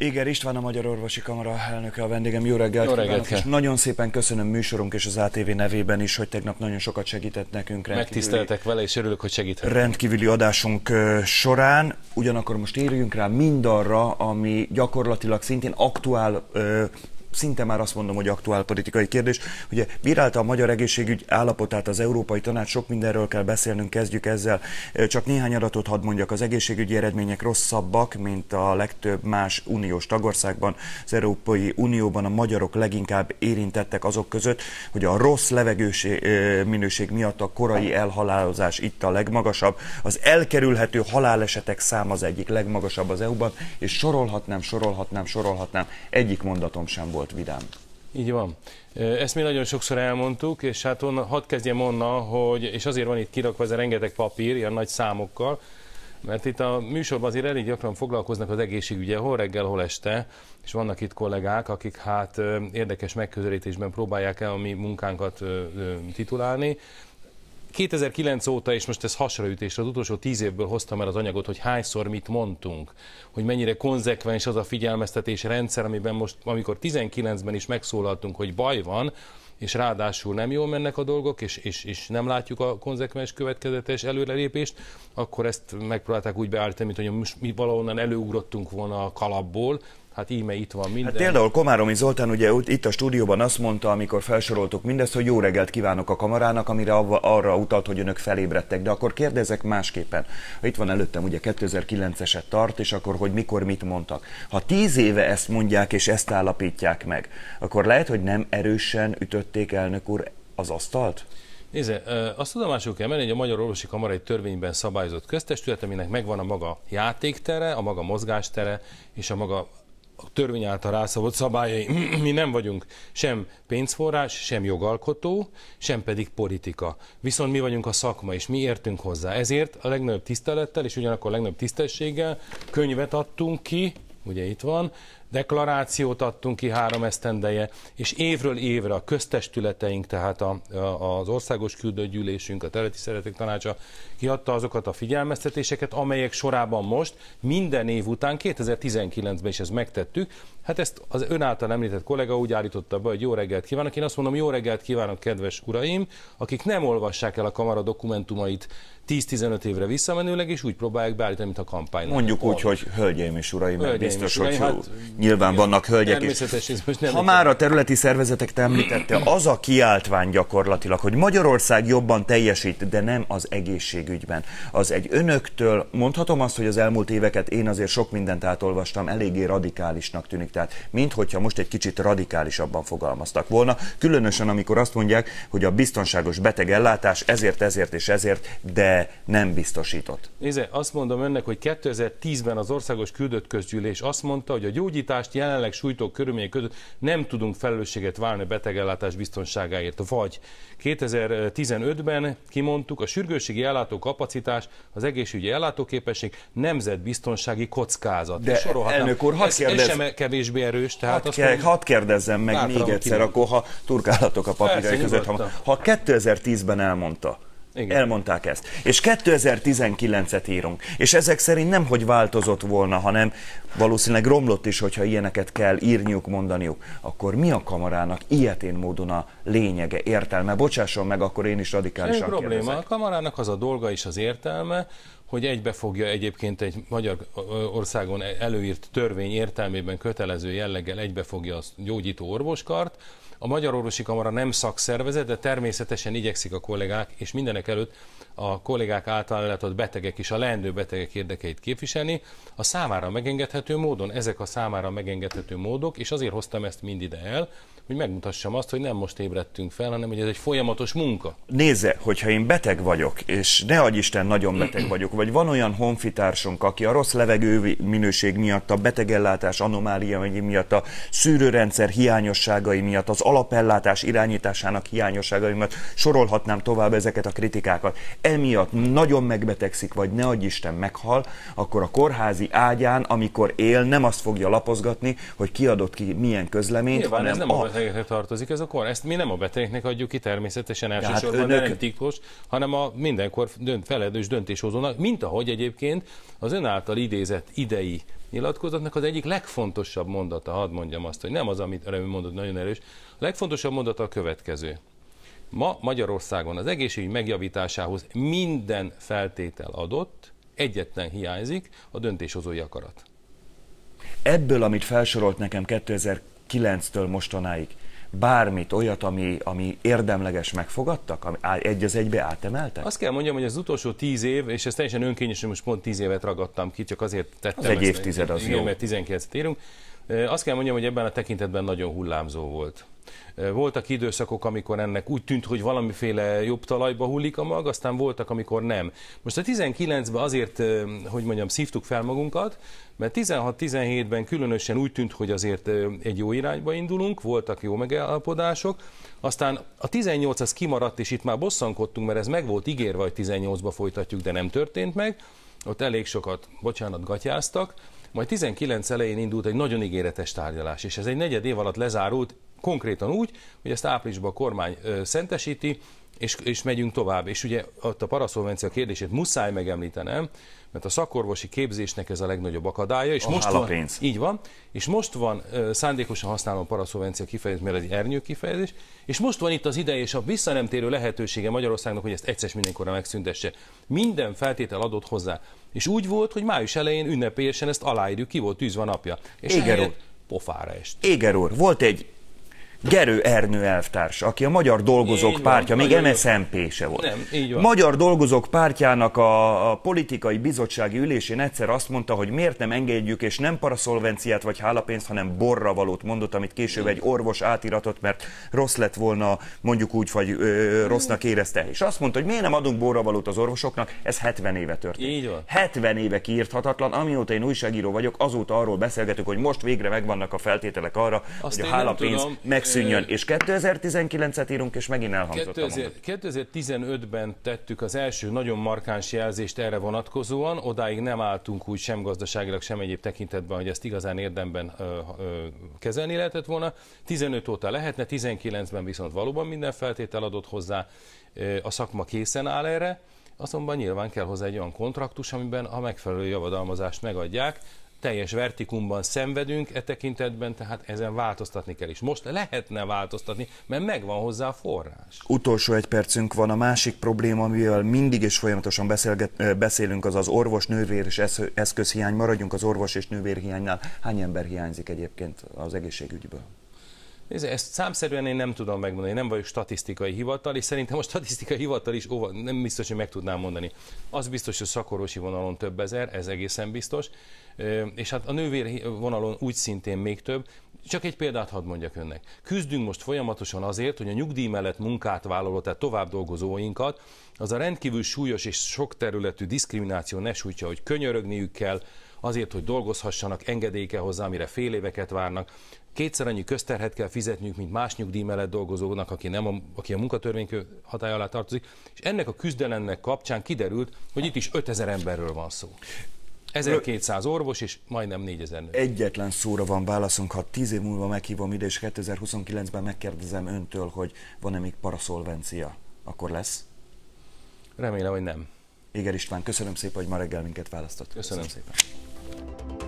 Éger István, a Magyar Orvosi Kamara elnöke a vendégem. Jó reggelt kívánok, és nagyon szépen köszönöm műsorunk és az ATV nevében is, hogy tegnap nagyon sokat segített nekünk. Megtiszteltek vele, és örülök, hogy segített. Rendkívüli adásunk során, ugyanakkor most érjünk rá mindarra, ami gyakorlatilag szintén aktuál, szinte már azt mondom, hogy aktuál politikai kérdés. Ugye bírálta a magyar egészségügy állapotát az Európai Tanács, sok mindenről kell beszélnünk, kezdjük ezzel. Csak néhány adatot hadd mondjak, az egészségügyi eredmények rosszabbak, mint a legtöbb más uniós tagországban. Az Európai Unióban a magyarok leginkább érintettek azok között, hogy a rossz levegőminőség miatt a korai elhalálozás itt a legmagasabb. Az elkerülhető halálesetek száma az egyik legmagasabb az EU-ban, és sorolhatnám, egyik mondatom sem volt vidám. Így van. Ezt mi nagyon sokszor elmondtuk, és hát hadd kezdjem onnan, hogy, és azért van itt kirakva ez a rengeteg papír, ilyen nagy számokkal, mert itt a műsorban azért elég gyakran foglalkoznak az egészségügyel, hol reggel, hol este, és vannak itt kollégák, akik hát érdekes megközelítésben próbálják el a mi munkánkat titulálni. 2009 óta, és most ez hasraütésre, az utolsó 10 évből hoztam el az anyagot, hogy hányszor mit mondtunk, hogy mennyire konzekvens az a figyelmeztetés rendszer, amiben most, amikor 19-ben is megszólaltunk, hogy baj van, és ráadásul nem jól mennek a dolgok, és nem látjuk a konzekvens következetes előrelépést, akkor ezt megpróbálták úgy beállítani, mint hogy mi valahonnan előugrottunk volna a kalapból. Hát íme itt van minden. Hát például Komáromi Zoltán ugye itt a stúdióban azt mondta, amikor felsoroltuk mindezt, hogy jó reggelt kívánok a kamarának, amire arra utalt, hogy önök felébredtek. De akkor kérdezek másképpen. Itt van előttem ugye 2009-eset tart, és akkor hogy mikor mit mondtak. Ha 10 éve ezt mondják és ezt állapítják meg, akkor lehet, hogy nem erősen ütötték, elnök úr, az asztalt? Nézze, azt tudomásul kell menni, hogy a Magyar Orvosi Kamara egy törvényben szabályozott köztestület, aminek megvan a maga játéktere, a maga mozgástere és a maga a törvény által rászabott szabályai. Mi nem vagyunk sem pénzforrás, sem jogalkotó, sem pedig politika. Viszont mi vagyunk a szakma, és mi értünk hozzá. Ezért a legnagyobb tisztelettel, és ugyanakkor a legnagyobb tisztességgel könyvet adtunk ki, ugye itt van, deklarációt adtunk ki 3 esztendeje, és évről évre a köztestületeink, tehát az országos küldőgyűlésünk, a területi szeretők tanácsa kiadta azokat a figyelmeztetéseket, amelyek sorában most minden év után, 2019-ben is ezt megtettük. Hát ezt az ön által említett kollega úgy állította be, hogy jó reggelt kívánok. Én azt mondom, jó reggelt kívánok, kedves uraim, akik nem olvassák el a kamara dokumentumait 10-15 évre visszamenőleg, és úgy próbálják beállítani, mint a kampány. Mondjuk úgy, hogy hölgyeim és uraim, biztos, hogy hát, nyilván vannak hölgyek is. Ha már a területi szervezeteket említette, az a kiáltvány gyakorlatilag, hogy Magyarország jobban teljesít, de nem az egészségügyben. Az egy önöktől, mondhatom azt, hogy az elmúlt éveket én azért sok mindent átolvastam, eléggé radikálisnak tűnik. Tehát minthogyha most egy kicsit radikálisabban fogalmaztak volna, különösen amikor azt mondják, hogy a biztonságos betegellátás ezért és ezért, de nem biztosított. Nézze, azt mondom önnek, hogy 2010-ben az országos küldött közgyűlés azt mondta, hogy a gyógyítást jelenleg sújtó körülmények között nem tudunk felelősséget válni a betegellátás biztonságáért. Vagy 2015-ben kimondtuk, a sürgősségi ellátó kapacitás, az egészségügyi ellátóképesség nemzetbiztonsági kockázat. De elnök úr, erős, tehát hadd kérdezzem meg még egyszer, akkor ha turkálatok a papírjai között. Ha 2010-ben elmondta, igen, elmondták ezt, és 2019-et írunk, és ezek szerint nemhogy változott volna, hanem valószínűleg romlott is, hogyha ilyeneket kell írniuk, mondaniuk, akkor mi a kamarának ilyetén módon a lényege, értelme? Bocsásson meg, akkor én is radikálisan kérdezek. Egy probléma, a kamarának az a dolga és az értelme, hogy egybefogja egyébként egy Magyarországon előírt törvény értelmében kötelező jelleggel egybefogja a gyógyító orvoskart. A Magyar Orvosi Kamara nem szakszervezet, de természetesen igyekszik a kollégák, és mindenek előtt a kollégák által ellátott betegek és a leendő betegek érdekeit képviselni. A számára megengedhető módon, ezek a számára megengedhető módok, és azért hoztam ezt mind ide el, hogy megmutassam azt, hogy nem most ébredtünk fel, hanem hogy ez egy folyamatos munka. Nézze, hogyha én beteg vagyok, és ne adj Isten, nagyon beteg vagyok, vagy van olyan honfitársunk, aki a rossz levegő minőség miatt, a betegellátás anomáliai miatt, a szűrőrendszer hiányosságai miatt, az alapellátás irányításának hiányosságai miatt, sorolhatnám tovább ezeket a kritikákat, emiatt nagyon megbetegszik, vagy ne adj Isten, meghal, akkor a kórházi ágyán, amikor él, nem azt fogja lapozgatni, hogy kiadott ki milyen közleményt, nyilván, hanem ez nem a betegeknek tartozik ez a kor. Ezt mi nem a betegeknek adjuk ki, természetesen elsősorban, hát önök... nem titkos, hanem a mindenkor felelős döntéshozónak, mint ahogy egyébként az ön által idézett idei nyilatkozatnak az egyik legfontosabb mondata, hadd mondjam azt, hogy nem az, amit mondott, nagyon erős, a legfontosabb mondata a következő. Ma Magyarországon az egészségügy megjavításához minden feltétel adott, egyetlen hiányzik, a döntéshozói akarat. Ebből, amit felsorolt nekem 2009-től mostanáig, bármit olyat, ami érdemleges megfogadtak, ami egy az egybe átemeltek? Azt kell mondjam, hogy az utolsó 10 év, és ez teljesen önkényes, hogy most pont 10 évet ragadtam ki, csak azért tettem ezt. Egy évtized az jó. Mert 19-et érünk. Azt kell mondjam, hogy ebben a tekintetben nagyon hullámzó volt. Voltak időszakok, amikor ennek úgy tűnt, hogy valamiféle jobb talajba hullik a mag, aztán voltak, amikor nem. Most a 19-ben azért, hogy mondjam, szívtuk fel magunkat, mert 16-17-ben különösen úgy tűnt, hogy azért egy jó irányba indulunk, voltak jó megállapodások, aztán a 18 az kimaradt, és itt már bosszankodtunk, mert ez meg volt ígérve, hogy 18-ba folytatjuk, de nem történt meg. Ott elég sokat, bocsánat, gatyáztak. Majd 19 elején indult egy nagyon ígéretes tárgyalás, és ez egy negyed év alatt lezárult, konkrétan úgy, hogy ezt áprilisban a kormány szentesíti, és megyünk tovább. És ugye ott a paraszolvencia kérdését muszáj megemlítenem, mert a szakorvosi képzésnek ez a legnagyobb akadálya, és most van, így van, és most van, szándékosan használom a paraszolvencia kifejezést, mert ez egy ernyő kifejezés, és most van itt az ideje és a visszanemtérő lehetősége Magyarországnak, hogy ezt egyszer mindenkorra megszüntesse. Minden feltétel adott hozzá. És úgy volt, hogy május elején ünnepélyesen ezt aláírjuk, ki volt tűzve napja. És Éger úr, pofára est. Éger úr, volt egy Gerő Ernő elvtárs, aki a Magyar Dolgozók Pártja, még MSZMP-se volt. Nem, Magyar Dolgozók Pártjának a politikai bizottsági ülésén egyszer azt mondta, hogy miért nem engedjük, és nem paraszolvenciát vagy hálapénzt, hanem borra valót mondott, amit később egy orvos átiratott, mert rossz lett volna, mondjuk úgy, vagy rossznak érezte. És azt mondta, hogy miért nem adunk borra valót az orvosoknak, ez 70 éve történt. Így van. 70 éve kiírthatatlan, amióta én újságíró vagyok, azóta arról beszélgetünk, hogy most végre megvannak a feltételek arra, azt hogy a hálapénz megszűnjön. És 2019-et írunk, és megint elhangzott a mondat. 2015-ben tettük az első nagyon markáns jelzést erre vonatkozóan, odáig nem álltunk úgy sem gazdaságilag, sem egyéb tekintetben, hogy ezt igazán érdemben kezelni lehetett volna. 15 óta lehetne, 19-ben viszont valóban minden feltétel adott hozzá, a szakma készen áll erre, azonban nyilván kell hozzá egy olyan kontraktus, amiben a megfelelő javadalmazást megadják. Teljes vertikumban szenvedünk e tekintetben, tehát ezen változtatni kell is. Most lehetne változtatni, mert megvan hozzá a forrás. Utolsó egy percünk van. A másik probléma, amivel mindig és folyamatosan beszélünk, az az orvos-nővér és eszközhiány. Maradjunk az orvos és nővérhiánynál. Hány ember hiányzik egyébként az egészségügyből? Ezt számszerűen én nem tudom megmondani, nem vagyok statisztikai hivatal, és szerintem a statisztikai hivatal is nem biztos, hogy meg tudnám mondani. Az biztos, hogy szakorvosi vonalon több ezer, ez egészen biztos, és hát a nővér vonalon úgy szintén még több. Csak egy példát hadd mondjak önnek. Küzdünk most folyamatosan azért, hogy a nyugdíj mellett munkát vállaló, tehát tovább dolgozóinkat, az a rendkívül súlyos és sok területű diszkrimináció ne sújtja, hogy könyörögniük kell, azért, hogy dolgozhassanak, engedély kell hozzá, amire fél éveket várnak. Kétszer annyi közterhet kell fizetniük, mint más nyugdíj mellett dolgozónak, aki a munkatörvénykönyv hatálya alá tartozik. És ennek a küzdelemnek kapcsán kiderült, hogy itt is 5000 emberről van szó. 1200 orvos és majdnem 4000 nő. Egyetlen szóra van válaszunk, ha 10 év múlva meghívom ide, és 2029-ben megkérdezem öntől, hogy van-e még paraszolvencia, akkor lesz? Remélem, hogy nem. Éger István, köszönöm szépen, hogy ma reggel minket választott. Köszönöm szépen.